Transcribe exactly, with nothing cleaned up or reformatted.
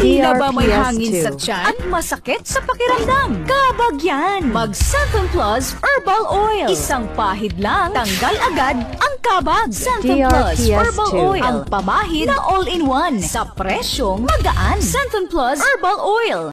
Tila ba may hangin sa tiyan at masakit sa pakiramdam? Kabag yan! Mag Xanthone Plus Herbal Oil. Isang pahid lang, tanggal agad ang kabag. Xanthone Plus Herbal Oil. Ang pamahid na all-in-one. Sa presyong magaan. Xanthone Plus Herbal Oil.